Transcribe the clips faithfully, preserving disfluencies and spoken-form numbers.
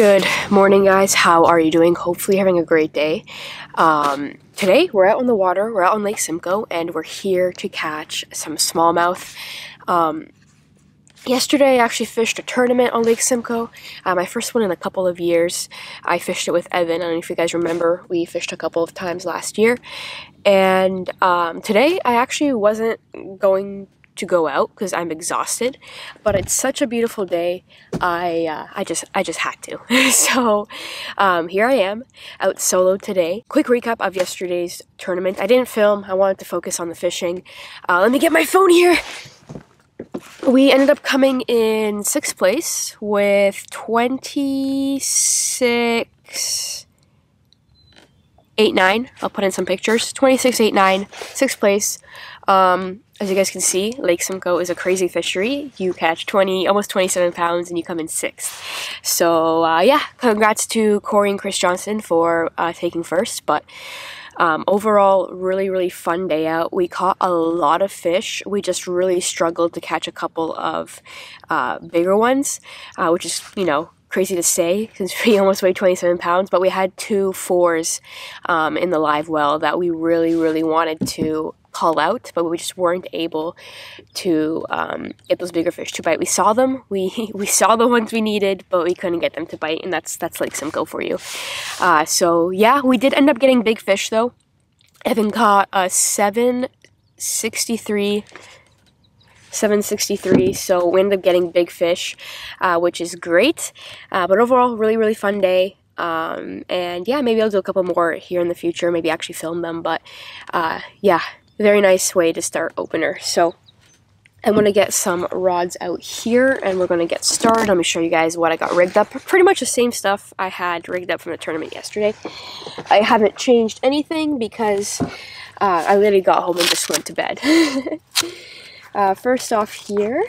Good morning, guys. How are you doing? Hopefully you're having a great day. Um, today, we're out on the water. We're out on Lake Simcoe, and we're here to catch some smallmouth. Um, yesterday, I actually fished a tournament on Lake Simcoe. Uh, my first one in a couple of years. I fished it with Evan. I don't know if you guys remember. We fished a couple of times last year. And um, today, I actually wasn't going to go out because I'm exhausted, but it's such a beautiful day. I uh, I just I just had to. So um, here I am out solo today. Quick recap of yesterday's tournament. I didn't film. I wanted to focus on the fishing. Uh, let me get my phone here. We ended up coming in sixth place with twenty-six eight nine. I'll put in some pictures. twenty-six eight nine, sixth place. Um, As you guys can see, Lake Simcoe is a crazy fishery. You catch twenty, almost twenty-seven pounds, and you come in sixth. So uh, yeah, congrats to Corey and Chris Johnson for uh, taking first. But um, overall, really, really fun day out. We caught a lot of fish. We just really struggled to catch a couple of uh, bigger ones, uh, which is, you know, crazy to say since we almost weighed twenty-seven pounds, but we had two fours um, in the live well that we really, really wanted to call out, but we just weren't able to um, get those bigger fish to bite. We saw them, we we saw the ones we needed, but we couldn't get them to bite, and that's that's Lake Simcoe for you. Uh, so yeah, we did end up getting big fish though. Evan caught a seven sixty-three, so we ended up getting big fish, uh, which is great. Uh, but overall, really, really fun day. Um, and yeah, maybe I'll do a couple more here in the future, maybe actually film them, but uh, yeah. Very nice way to start opener. So I'm gonna get some rods out here and we're gonna get started. Let me show you guys what I got rigged up. Pretty much the same stuff I had rigged up from the tournament yesterday. I haven't changed anything because uh, I literally got home and just went to bed. uh, first off here,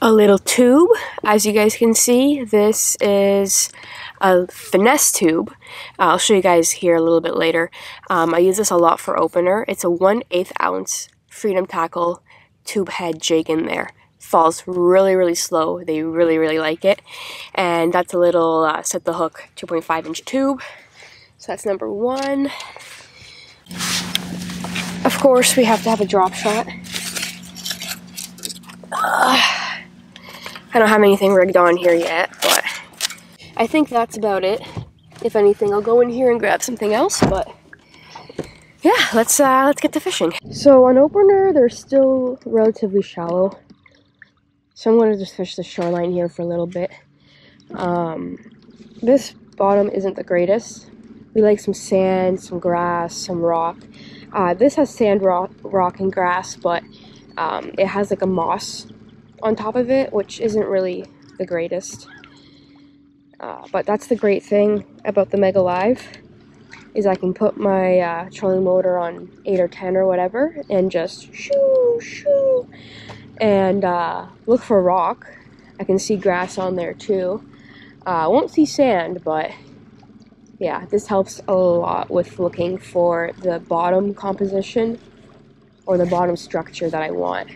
a little tube. As you guys can see, this is a finesse tube. Uh, I'll show you guys here a little bit later. Um, I use this a lot for opener. It's a one eighth ounce Freedom Tackle tube head jig in there. Falls really, really slow. They really, really like it. And that's a little uh, set the hook two point five inch tube. So that's number one. Of course, we have to have a drop shot. Uh, I don't have anything rigged on here yet, but I think that's about it. If anything, I'll go in here and grab something else, but yeah, let's uh, let's get to fishing. So on opener, they're still relatively shallow, so I'm going to just fish the shoreline here for a little bit. Um, this bottom isn't the greatest. We like some sand, some grass, some rock. Uh, this has sand, rock, rock and grass, but um, it has like a moss on top of it, which isn't really the greatest. Uh, but that's the great thing about the Mega Live, is I can put my uh, trolling motor on eight or ten or whatever and just shoo, shoo, and uh, look for rock. I can see grass on there too. I uh, won't see sand, but yeah, this helps a lot with looking for the bottom composition or the bottom structure that I want.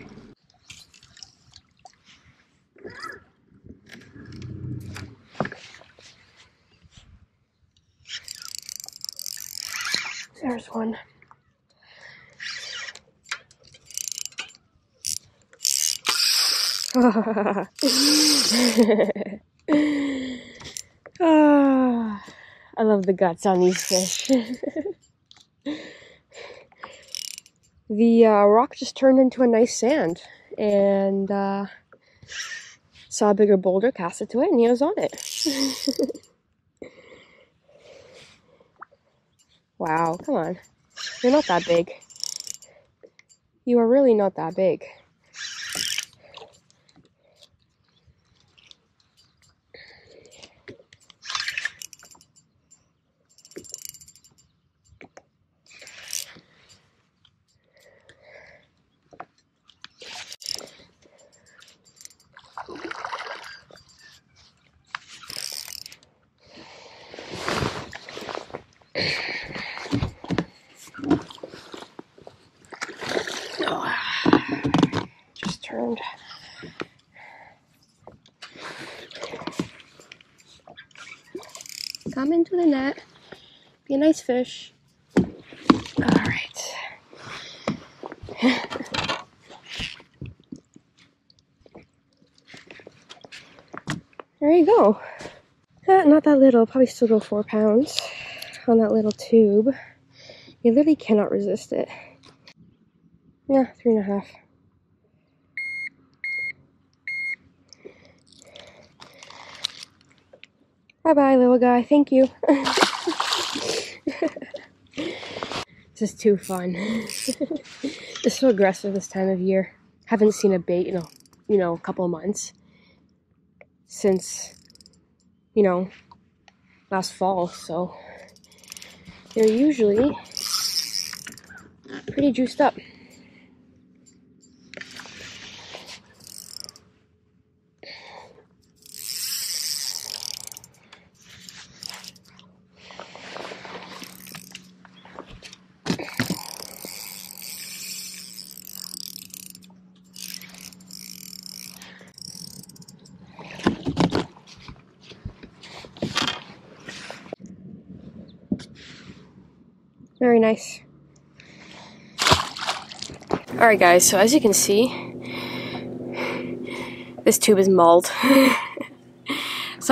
There's one. Ah. Ah. I love the guts on these fish. The uh, rock just turned into a nice sand, and uh, saw a bigger boulder, cast it to it, and he was on it. Wow, come on. You're not that big. You are really not that big. Just turned. come into the net, be a nice fish. All right. There you go. Uh, not that little, probably still go four pounds on that little tube. You literally cannot resist it. Yeah, three and a half. Bye-bye, little guy. Thank you. This is too fun. It's so aggressive this time of year. Haven't seen a bait in a, you know, a couple of months. Since, you know, last fall. So they're usually pretty juiced up. Very nice. Alright guys, so as you can see, this tube is mauled. So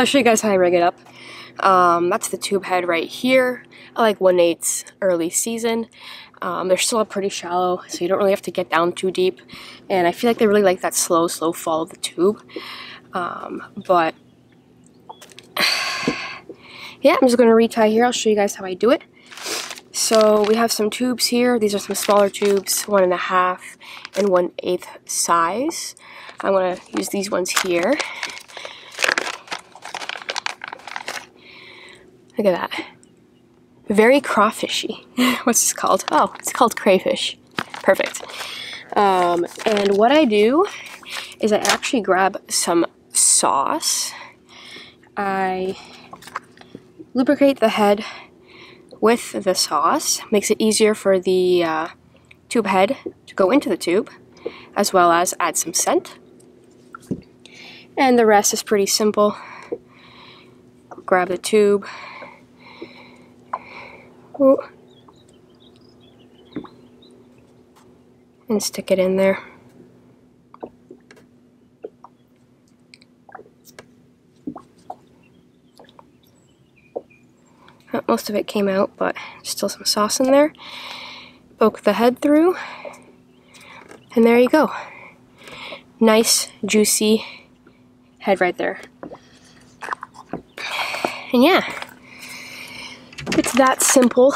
I'll show you guys how I rig it up. Um, that's the tube head right here. I like one eighth early season. Um, they're still pretty shallow, so you don't really have to get down too deep. And I feel like they really like that slow, slow fall of the tube. Um, but yeah, I'm just going to retie here. I'll show you guys how I do it. So we have some tubes here. These are some smaller tubes, one and a half and one eighth size. I'm gonna use these ones here. Look at that. Very crawfishy. What's this called? Oh, it's called crayfish. Perfect. Um, and what I do is I actually grab some sauce. I lubricate the head with the sauce, makes it easier for the uh, tube head to go into the tube, as well as add some scent. And the rest is pretty simple. Grab the tube. Ooh. And stick it in there. Most of it came out, but still some sauce in there. Poke the head through, and there you go. Nice, juicy head right there. And yeah, it's that simple.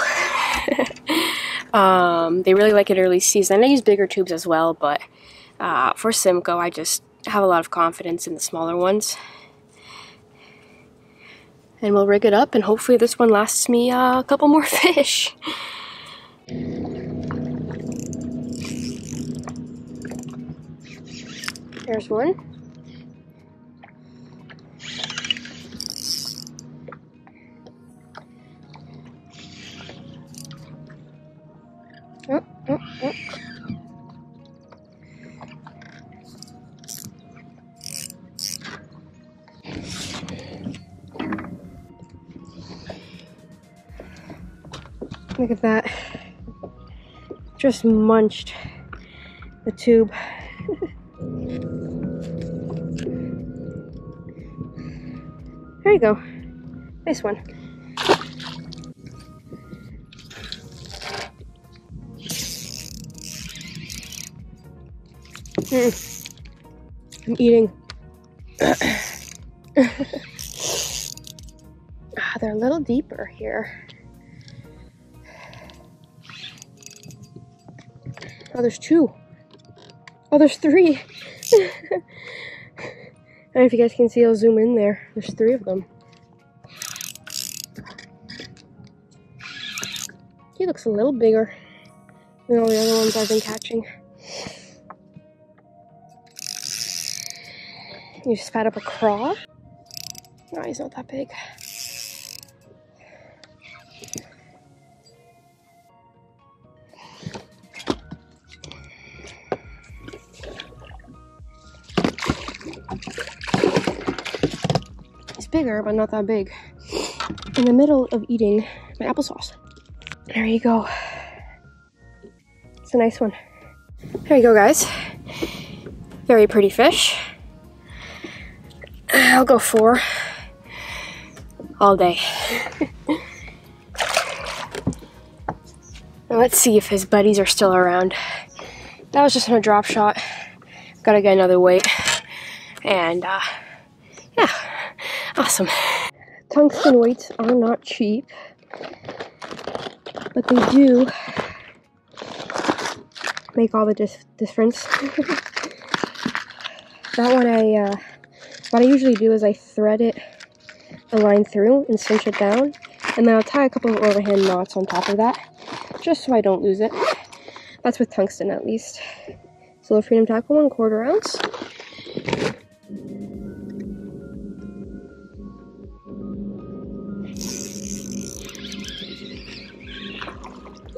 um, they really like it early season. I use bigger tubes as well, but uh, for Simcoe, I just have a lot of confidence in the smaller ones. And we'll rig it up, and hopefully this one lasts me uh, a couple more fish. There's one. Oh, oh, oh. Look at that. Just munched the tube. There you go. Nice one. Mm. I'm eating. Ah, they're a little deeper here. Oh, there's two. Oh, there's three. I don't know if you guys can see, I'll zoom in there. There's three of them. He looks a little bigger than all the other ones I've been catching. You just spat up a craw. No, he's not that big. Bigger, but not that big. in the middle of eating my applesauce. There you go. It's a nice one. There you go, guys. Very pretty fish. I'll go four all day. Let's see if his buddies are still around. That was just on a drop shot. Gotta get another weight. And uh, yeah, awesome. Tungsten weights are not cheap, but they do make all the dis difference. That one I, uh, what I usually do is I thread it, the line through and cinch it down, and then I'll tie a couple of overhand knots on top of that, just so I don't lose it. That's with tungsten, at least. So the Freedom Tackle, one quarter ounce.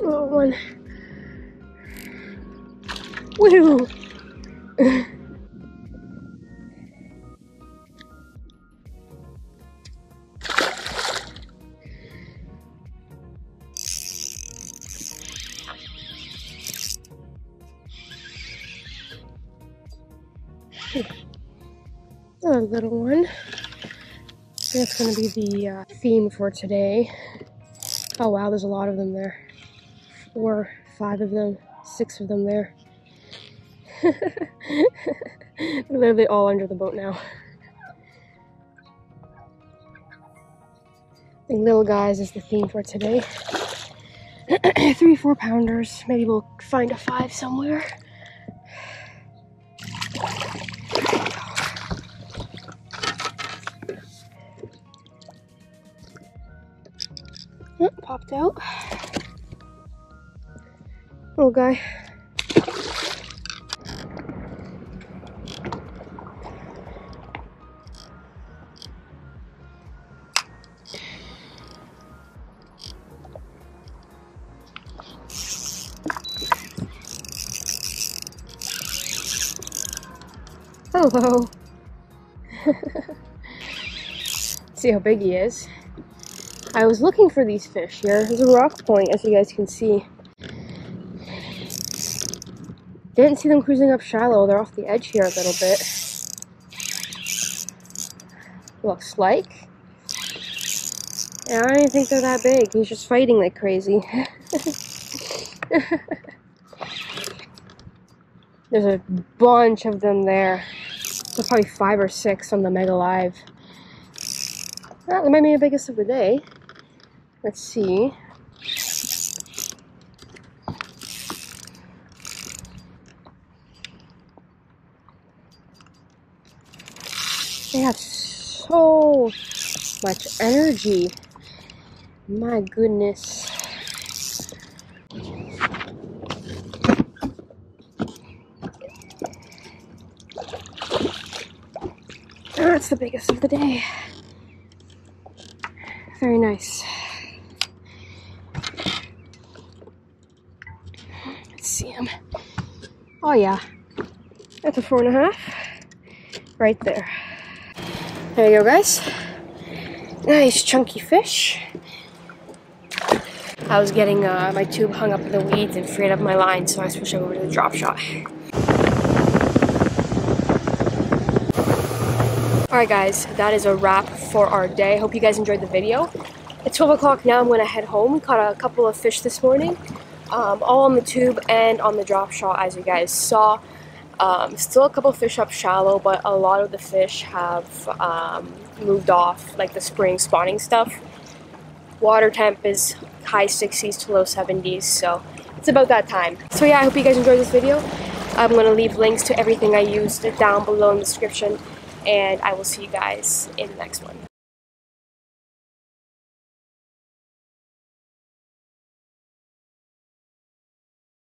Oh, one. Woo! Another little one. That's going to be the uh, theme for today. Oh wow, there's a lot of them there. Four, five of them, six of them there. They're literally all under the boat now. I think little guys is the theme for today. Three, four pounders. Maybe we'll find a five somewhere. Oh, popped out. Little guy. Hello. See how big he is. I was looking for these fish here. There's a rock point, as you guys can see. Didn't see them cruising up shallow. They're off the edge here a little bit. Looks like. And I don't think they're that big. He's just fighting like crazy. There's a bunch of them there. There's probably five or six on the Mega Live. Well, that might be the biggest of the day. Let's see. They have so much energy. My goodness. That's the biggest of the day. Very nice. Let's see him. Oh yeah. That's a four and a half. Right there. There you go, guys. Nice chunky fish. I was getting uh, my tube hung up in the weeds and freed up my line, so I switched over to the drop shot. Alright guys, that is a wrap for our day. Hope you guys enjoyed the video. It's twelve o'clock now. I'm gonna head home. Caught a couple of fish this morning, um, all on the tube and on the drop shot, as you guys saw. Um, still a couple fish up shallow, but a lot of the fish have um, moved off, like the spring spawning stuff. Water temp is high sixties to low seventies, so it's about that time. So yeah, I hope you guys enjoyed this video. I'm going to leave links to everything I used down below in the description, and I will see you guys in the next one.